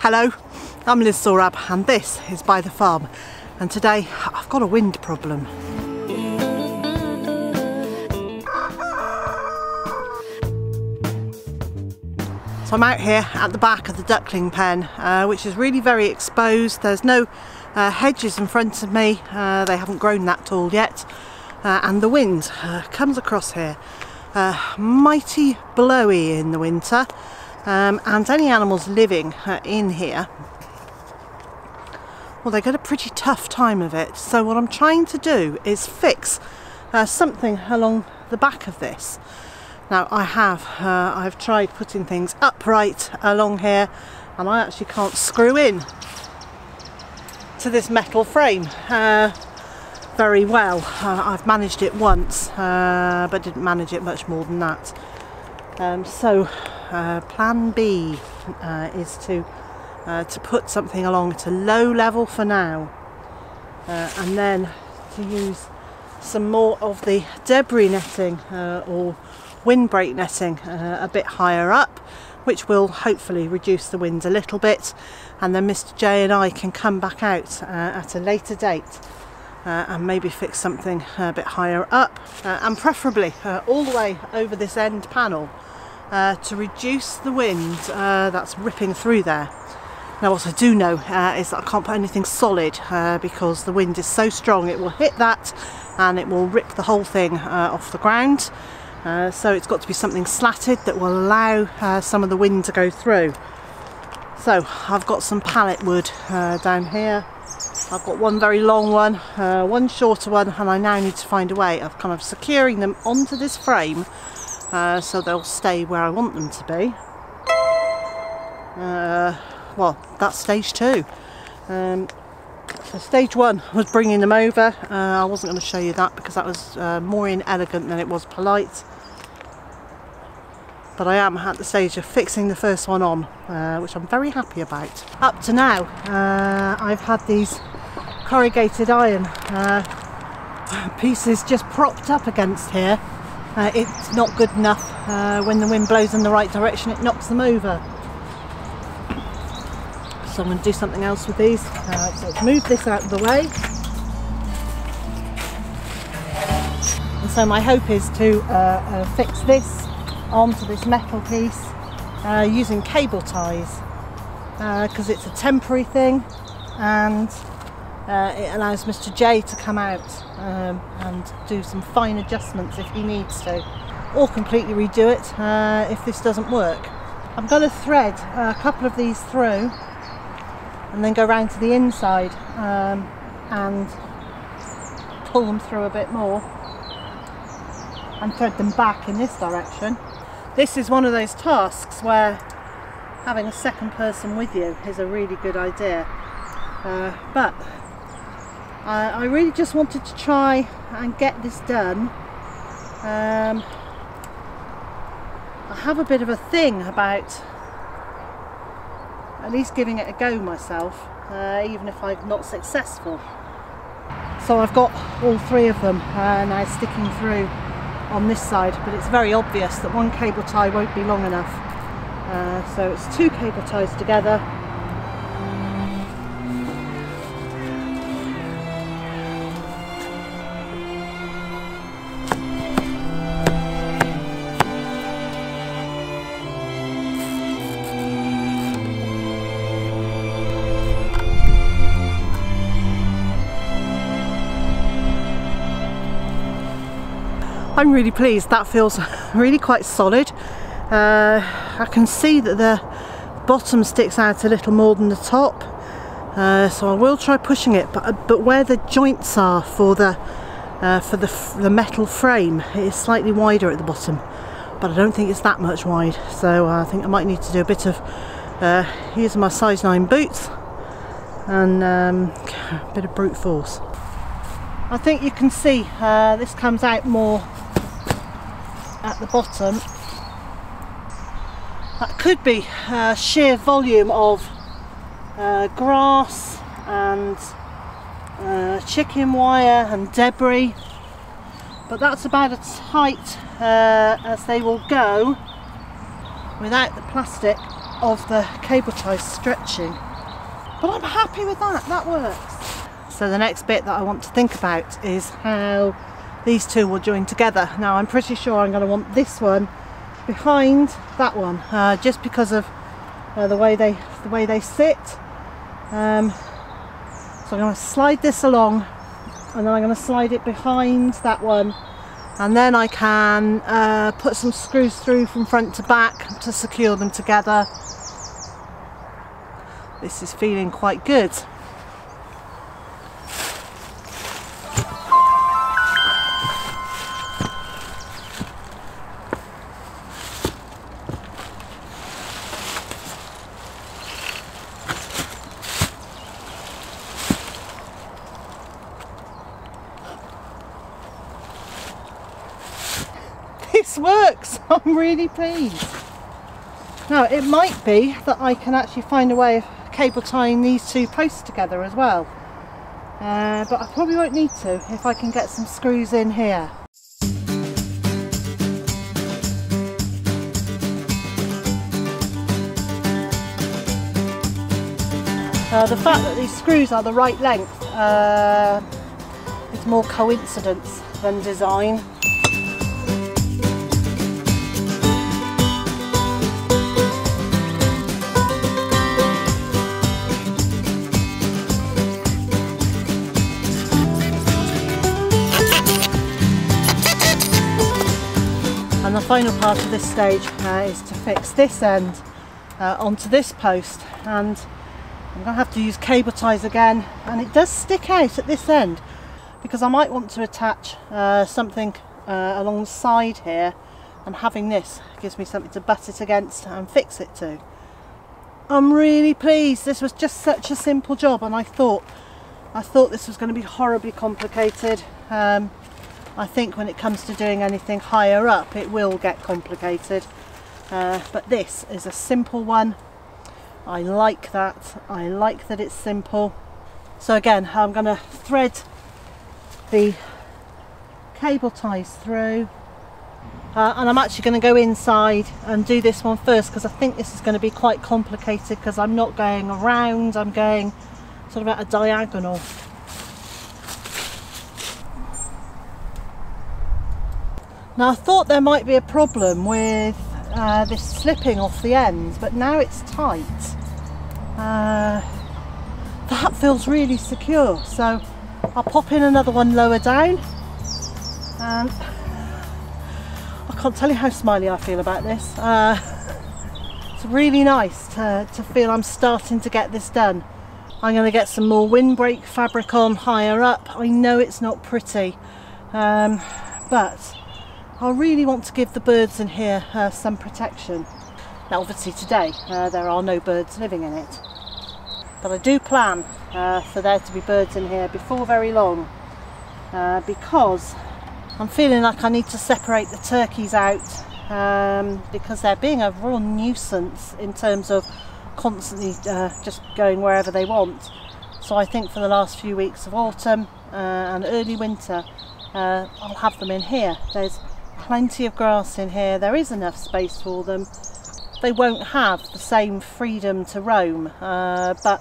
Hello, I'm Liz Zorab and this is Byther Farm, and today I've got a wind problem. So I'm out here at the back of the duckling pen, which is really very exposed. There's no hedges in front of me, they haven't grown that tall yet, and the wind comes across here. Mighty blowy in the winter. And any animals living in here, well, they get a pretty tough time of it. So what I'm trying to do is fix something along the back of this. Now I've tried putting things upright along here, and I actually can't screw in to this metal frame very well. I've managed it once, but didn't manage it much more than that. So plan B is to put something along to low level for now, and then to use some more of the debris netting or windbreak netting a bit higher up, which will hopefully reduce the winds a little bit, and then Mr J and I can come back out at a later date and maybe fix something a bit higher up, and preferably all the way over this end panel, to reduce the wind that's ripping through there. Now what I do know is that I can't put anything solid because the wind is so strong it will hit that and it will rip the whole thing off the ground, so it's got to be something slatted that will allow some of the wind to go through. So I've got some pallet wood down here. I've got one very long one, one shorter one, and I now need to find a way of kind of securing them onto this frame so they'll stay where I want them to be. Well, that's stage two. So stage one was bringing them over. I wasn't going to show you that because that was more inelegant than it was polite. But I am at the stage of fixing the first one on, which I'm very happy about. Up to now, I've had these corrugated iron pieces just propped up against here. It's not good enough. When the wind blows in the right direction, it knocks them over. So I'm going to do something else with these. So let's move this out of the way. And so my hope is to fix this onto this metal piece using cable ties, because it's a temporary thing, and it allows Mr J to come out and do some fine adjustments if he needs to, or completely redo it if this doesn't work. I'm going to thread a couple of these through and then go round to the inside and pull them through a bit more and thread them back in this direction. This is one of those tasks where having a second person with you is a really good idea, but I really just wanted to try and get this done. I have a bit of a thing about at least giving it a go myself, even if I'm not successful. So I've got all three of them now sticking through on this side, but it's very obvious that one cable tie won't be long enough. So it's two cable ties together. I'm really pleased, that feels really quite solid. I can see that the bottom sticks out a little more than the top, so I will try pushing it, but where the joints are for the metal frame, it's slightly wider at the bottom, but I don't think it's that much wide, so I think I might need to do a bit of using my size 9 boots and a bit of brute force. I think you can see this comes out more at the bottom. That could be sheer volume of grass and chicken wire and debris, but that's about as tight as they will go without the plastic of the cable ties stretching. But I'm happy with that, that works. So the next bit that I want to think about is how these two will join together. Now I'm pretty sure I'm going to want this one behind that one, just because of the way they sit. So I'm going to slide this along, and then I'm going to slide it behind that one, and then I can put some screws through from front to back to secure them together. This is feeling quite good. This works, I'm really pleased. Now it might be that I can actually find a way of cable tying these two posts together as well, but I probably won't need to if I can get some screws in here. The fact that these screws are the right length is more coincidence than design. And the final part of this stage is to fix this end onto this post, and I'm going to have to use cable ties again, and it does stick out at this end because I might want to attach something alongside here, and having this gives me something to butt it against and fix it to. I'm really pleased. This was just such a simple job, and I thought this was going to be horribly complicated. I think when it comes to doing anything higher up it will get complicated, but this is a simple one. I like that. I like that it's simple. So again, I'm going to thread the cable ties through, and I'm actually going to go inside and do this one first, because I think this is going to be quite complicated, because I'm not going around, I'm going sort of at a diagonal. Now I thought there might be a problem with this slipping off the ends, but now it's tight. That feels really secure, so I'll pop in another one lower down. I can't tell you how smiley I feel about this. It's really nice to feel I'm starting to get this done. I'm going to get some more windbreak fabric on higher up. I know it's not pretty, but I really want to give the birds in here some protection. Now obviously today there are no birds living in it, but I do plan for there to be birds in here before very long, because I'm feeling like I need to separate the turkeys out, because they're being a real nuisance in terms of constantly just going wherever they want. So I think for the last few weeks of autumn and early winter I'll have them in here. There's plenty of grass in here, there is enough space for them. They won't have the same freedom to roam, but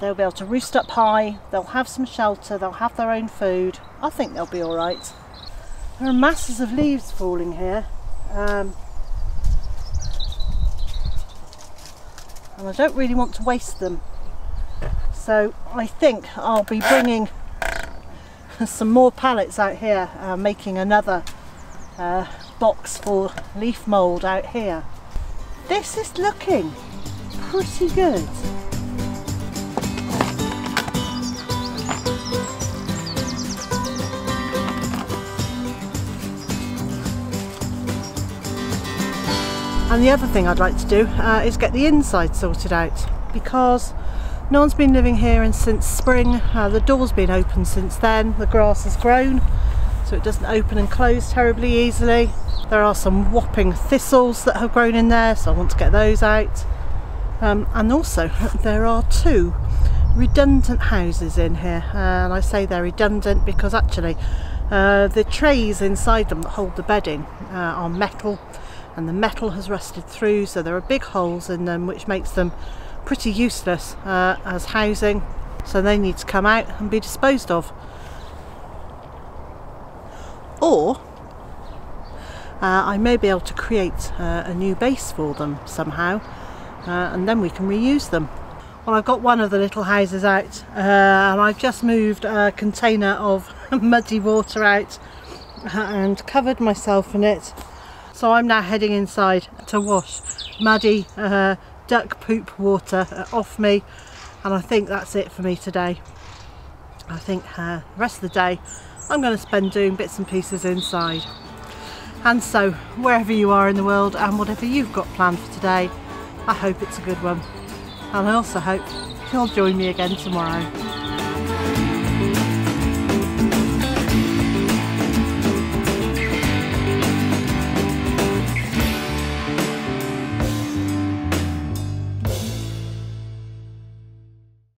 they'll be able to roost up high, they'll have some shelter, they'll have their own food. I think they'll be alright. There are masses of leaves falling here, and I don't really want to waste them, so I think I'll be bringing some more pallets out here, making another box for leaf mould out here. This is looking pretty good. And the other thing I'd like to do is get the inside sorted out, because no one's been living here since spring. The door's been open since then, the grass has grown, so it doesn't open and close terribly easily. There are some whopping thistles that have grown in there, so I want to get those out. And also there are two redundant houses in here, and I say they're redundant because actually the trays inside them that hold the bedding are metal, and the metal has rusted through, so there are big holes in them, which makes them pretty useless as housing, so they need to come out and be disposed of. Or I may be able to create a new base for them somehow, and then we can reuse them. Well, I've got one of the little houses out, and I've just moved a container of muddy water out and covered myself in it. So I'm now heading inside to wash muddy duck poop water off me, and I think that's it for me today. I think the rest of the day I'm going to spend doing bits and pieces inside. And so, wherever you are in the world and whatever you've got planned for today, I hope it's a good one. And I also hope you'll join me again tomorrow.